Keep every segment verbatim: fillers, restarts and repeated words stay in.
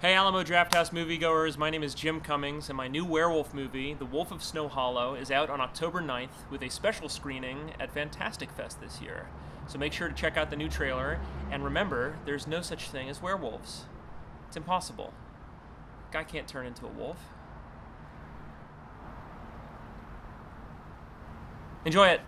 Hey Alamo Drafthouse moviegoers, my name is Jim Cummings, and my new werewolf movie, The Wolf of Snow Hollow, is out on October ninth with a special screening at Fantastic Fest this year. So make sure to check out the new trailer, and remember, there's no such thing as werewolves. It's impossible. A guy can't turn into a wolf. Enjoy it!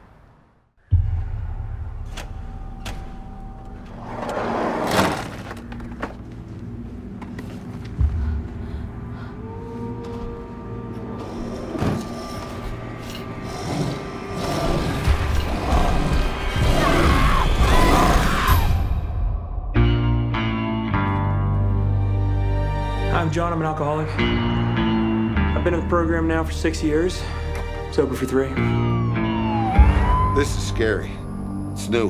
I'm John, I'm an alcoholic. I've been in the program now for six years. Sober for three. This is scary. It's new.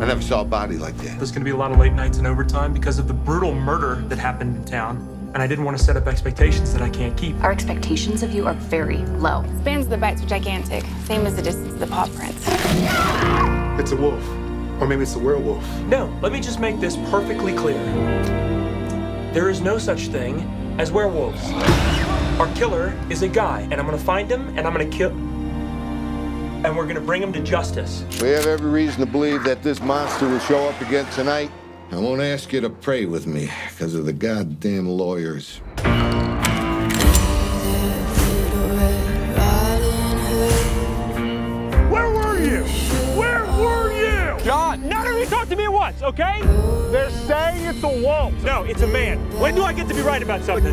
I never saw a body like that. There's gonna be a lot of late nights and overtime because of the brutal murder that happened in town. And I didn't want to set up expectations that I can't keep. Our expectations of you are very low. Spans the bites are gigantic, same as the distance of the paw prints. It's a wolf. Or maybe it's a werewolf. No, let me just make this perfectly clear. There is no such thing as werewolves. Our killer is a guy, and I'm gonna find him, and I'm gonna kill... and we're gonna bring him to justice. We have every reason to believe that this monster will show up again tonight. I won't ask you to pray with me, because of the goddamn lawyers. Where were you? Where were you? John, none of you talked to me at once, okay? They're saying it's a wolf. No, it's a man. When do I get to be right about something? Do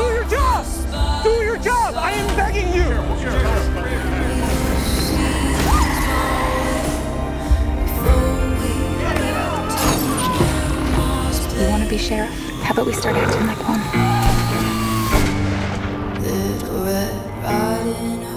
your job! Do your job! I am begging you! You want to be sheriff? How about we start acting like one? I